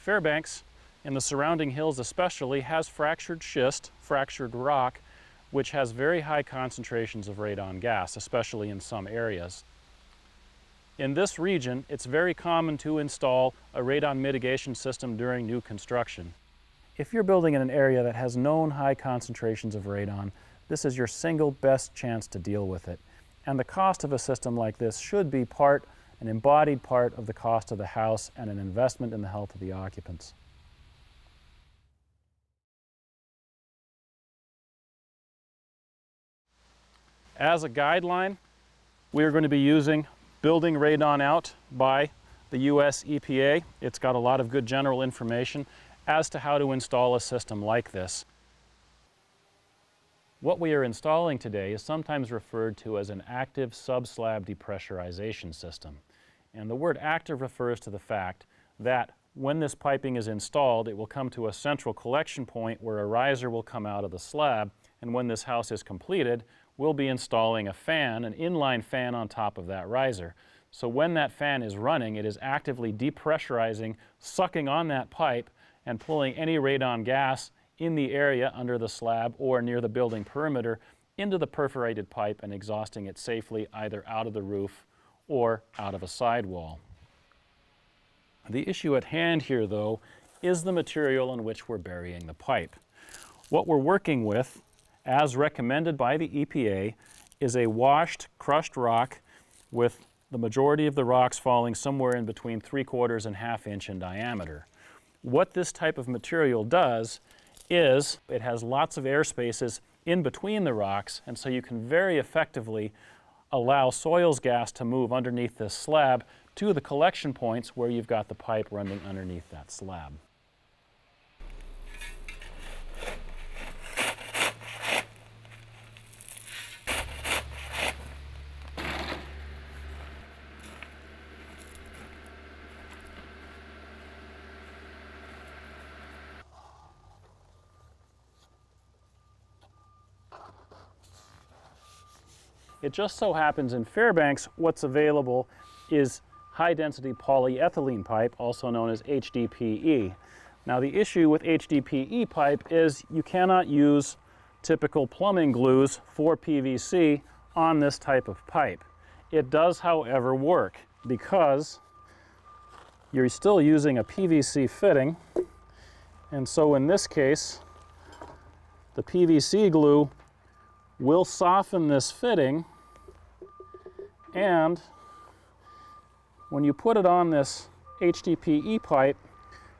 Fairbanks and the surrounding hills especially has fractured schist, fractured rock, which has very high concentrations of radon gas, especially in some areas. In this region, it's very common to install a radon mitigation system during new construction. If you're building in an area that has known high concentrations of radon, this is your single best chance to deal with it. And the cost of a system like this should be an embodied part of the cost of the house and an investment in the health of the occupants. As a guideline, we are going to be using Building Radon Out by the U.S. EPA. It's got a lot of good general information as to how to install a system like this. What we are installing today is sometimes referred to as an active sub-slab depressurization system. And the word active refers to the fact that when this piping is installed, it will come to a central collection point where a riser will come out of the slab. And when this house is completed, we'll be installing a fan, an inline fan on top of that riser. So when that fan is running, it is actively depressurizing, sucking on that pipe and pulling any radon gas in the area under the slab or near the building perimeter into the perforated pipe and exhausting it safely either out of the roof or out of a sidewall. The issue at hand here, though, is the material in which we're burying the pipe. What we're working with, as recommended by the EPA, is a washed, crushed rock with the majority of the rocks falling somewhere in between 3/4 and 1/2 inch in diameter. What this type of material does is it has lots of air spaces in between the rocks, and so you can very effectively allow soils gas to move underneath this slab to the collection points where you've got the pipe running underneath that slab. It just so happens in Fairbanks, what's available is high-density polyethylene pipe, also known as HDPE. Now, the issue with HDPE pipe is you cannot use typical plumbing glues for PVC on this type of pipe. It does, however, work because you're still using a PVC fitting. And so in this case, the PVC glue will soften this fitting, and when you put it on this HDPE pipe,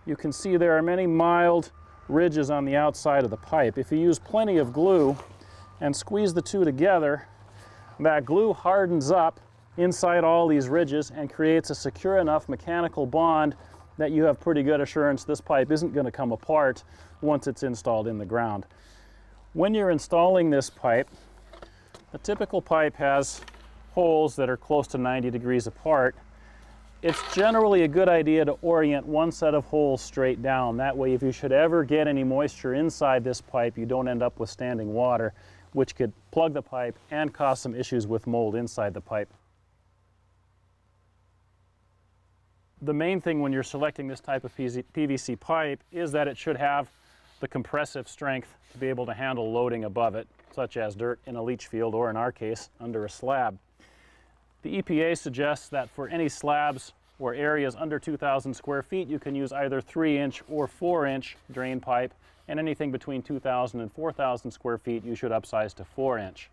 you can see there are many mild ridges on the outside of the pipe. If you use plenty of glue and squeeze the two together, that glue hardens up inside all these ridges and creates a secure enough mechanical bond that you have pretty good assurance this pipe isn't going to come apart once it's installed in the ground. When you're installing this pipe, a typical pipe has holes that are close to 90 degrees apart. It's generally a good idea to orient one set of holes straight down. That way, if you should ever get any moisture inside this pipe, you don't end up with standing water, which could plug the pipe and cause some issues with mold inside the pipe. The main thing when you're selecting this type of PVC pipe is that it should have the compressive strength to be able to handle loading above it, such as dirt in a leach field or, in our case, under a slab. The EPA suggests that for any slabs or areas under 2,000 square feet, you can use either 3-inch or 4-inch drain pipe, and anything between 2,000 and 4,000 square feet, you should upsize to 4-inch.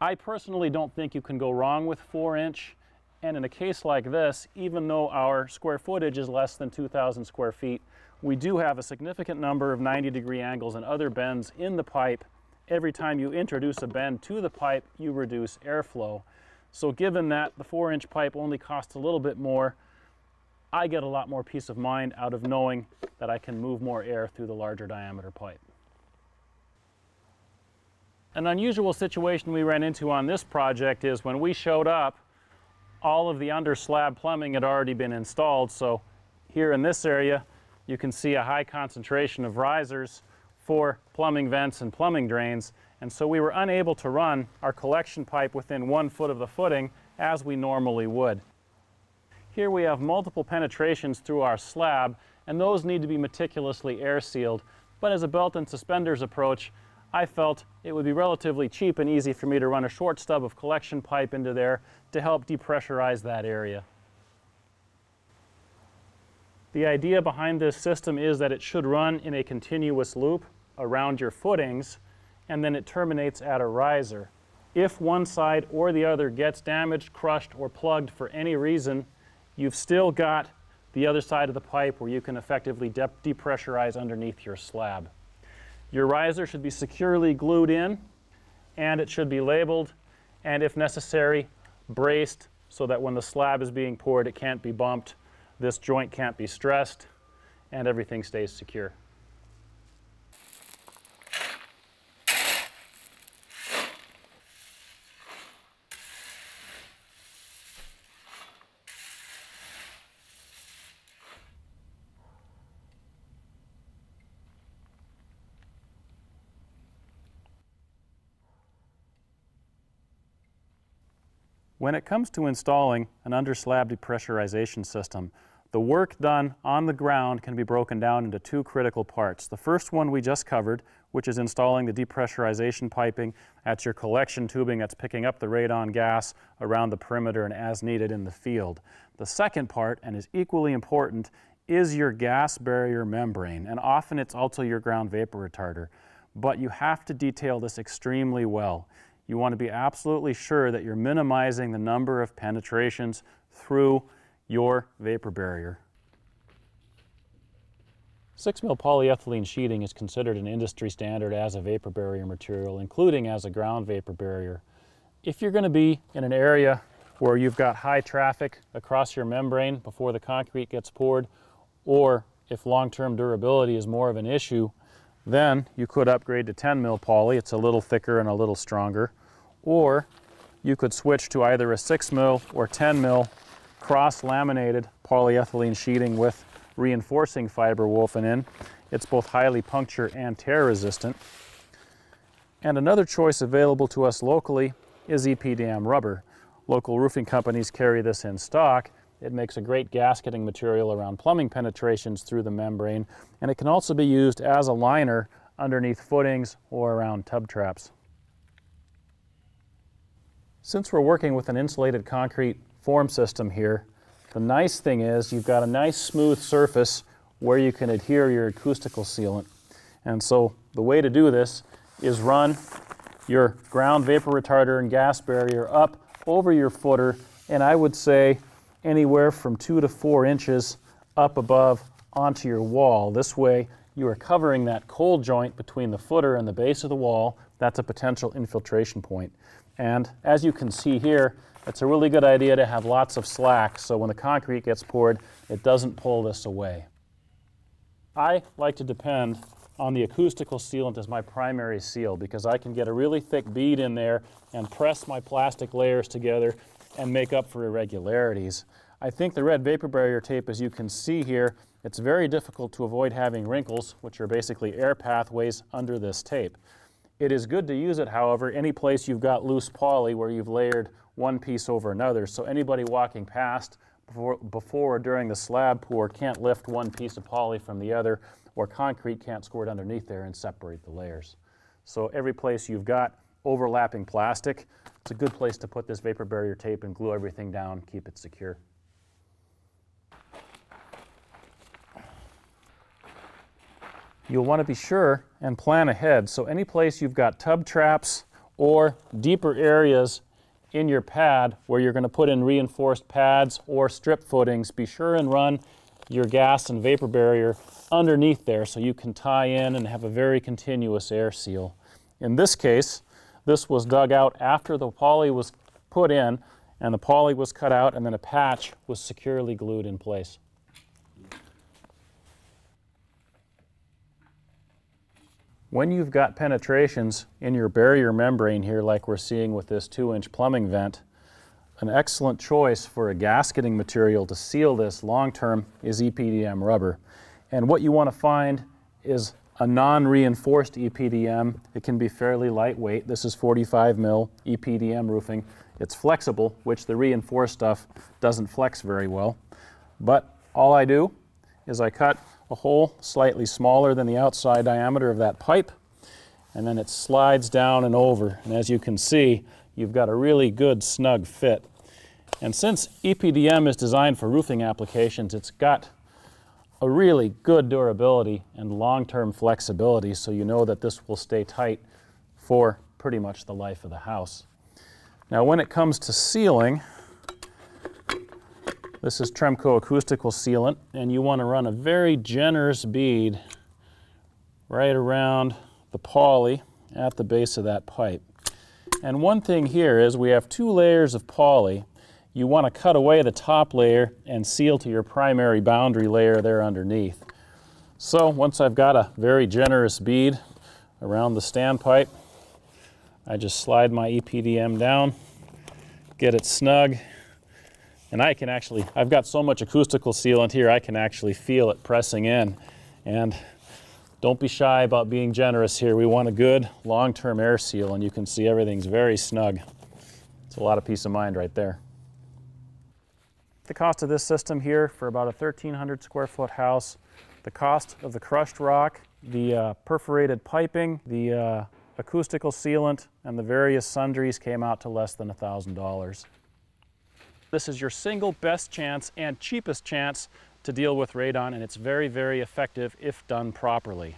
I personally don't think you can go wrong with 4-inch, and in a case like this, even though our square footage is less than 2,000 square feet, we do have a significant number of 90-degree angles and other bends in the pipe. Every time you introduce a bend to the pipe, you reduce airflow. So given that the 4-inch pipe only costs a little bit more, I get a lot more peace of mind out of knowing that I can move more air through the larger diameter pipe. An unusual situation we ran into on this project is when we showed up, all of the under slab plumbing had already been installed. So here in this area, you can see a high concentration of risers for plumbing vents and plumbing drains. And so we were unable to run our collection pipe within 1 foot of the footing as we normally would. Here we have multiple penetrations through our slab, and those need to be meticulously air sealed. But as a belt and suspenders approach, I felt it would be relatively cheap and easy for me to run a short stub of collection pipe into there to help depressurize that area. The idea behind this system is that it should run in a continuous loop around your footings, and then it terminates at a riser. If one side or the other gets damaged, crushed, or plugged for any reason, you've still got the other side of the pipe where you can effectively depressurize underneath your slab. Your riser should be securely glued in, and it should be labeled and, if necessary, braced so that when the slab is being poured, it can't be bumped, this joint can't be stressed, and everything stays secure. When it comes to installing an underslab depressurization system, the work done on the ground can be broken down into two critical parts. The first one we just covered, which is installing the depressurization piping. That's your collection tubing that's picking up the radon gas around the perimeter and as needed in the field. The second part, and is equally important, is your gas barrier membrane, and often it's also your ground vapor retarder. But you have to detail this extremely well. You want to be absolutely sure that you're minimizing the number of penetrations through your vapor barrier. 6mm polyethylene sheeting is considered an industry standard as a vapor barrier material, including as a ground vapor barrier. If you're going to be in an area where you've got high traffic across your membrane before the concrete gets poured, or if long-term durability is more of an issue, then you could upgrade to 10mm poly. It's a little thicker and a little stronger. Or you could switch to either a 6mm or 10mm cross-laminated polyethylene sheeting with reinforcing fiber woven in. It's both highly puncture and tear resistant. And another choice available to us locally is EPDM rubber. Local roofing companies carry this in stock. It makes a great gasketing material around plumbing penetrations through the membrane, and it can also be used as a liner underneath footings or around tub traps. Since we're working with an insulated concrete form system here, the nice thing is you've got a nice smooth surface where you can adhere your acoustical sealant. And so the way to do this is run your ground vapor retarder and gas barrier up over your footer, and I would say anywhere from 2 to 4 inches up above onto your wall. This way you are covering that cold joint between the footer and the base of the wall. That's a potential infiltration point. And as you can see here, it's a really good idea to have lots of slack so when the concrete gets poured, it doesn't pull this away. I like to depend on the acoustical sealant as my primary seal because I can get a really thick bead in there and press my plastic layers together and make up for irregularities. I think the red vapor barrier tape, as you can see here, it's very difficult to avoid having wrinkles, which are basically air pathways under this tape. It is good to use it, however, any place you've got loose poly where you've layered one piece over another, so anybody walking past before or during the slab pour can't lift one piece of poly from the other, or concrete can't squirt underneath there and separate the layers. So every place you've got overlapping plastic, it's a good place to put this vapor barrier tape and glue everything down, keep it secure. You'll want to be sure and plan ahead. So any place you've got tub traps or deeper areas in your pad where you're going to put in reinforced pads or strip footings, be sure and run your gas and vapor barrier underneath there so you can tie in and have a very continuous air seal. In this case, this was dug out after the poly was put in, and the poly was cut out, and then a patch was securely glued in place. When you've got penetrations in your barrier membrane here, like we're seeing with this 2-inch plumbing vent, an excellent choice for a gasketing material to seal this long-term is EPDM rubber. And what you want to find is a non-reinforced EPDM. It can be fairly lightweight. This is 45mm EPDM roofing. It's flexible, which the reinforced stuff doesn't flex very well. But all I do is I cut a hole slightly smaller than the outside diameter of that pipe, and then it slides down and over. And as you can see, you've got a really good snug fit. And since EPDM is designed for roofing applications, it's got a really good durability and long-term flexibility, so you know that this will stay tight for pretty much the life of the house. Now, when it comes to sealing, this is Tremco Acoustical Sealant, and you want to run a very generous bead right around the poly at the base of that pipe. And one thing here is we have two layers of poly. You want to cut away the top layer and seal to your primary boundary layer there underneath. So once I've got a very generous bead around the standpipe, I just slide my EPDM down, get it snug, and I can actually, I've got so much acoustical sealant here, I can actually feel it pressing in. And don't be shy about being generous here. We want a good long-term air seal, and you can see everything's very snug. It's a lot of peace of mind right there. The cost of this system here for about a 1,300 square foot house, the cost of the crushed rock, the perforated piping, the acoustical sealant, and the various sundries came out to less than $1,000. This is your single best chance and cheapest chance to deal with radon, and it's very, very effective if done properly.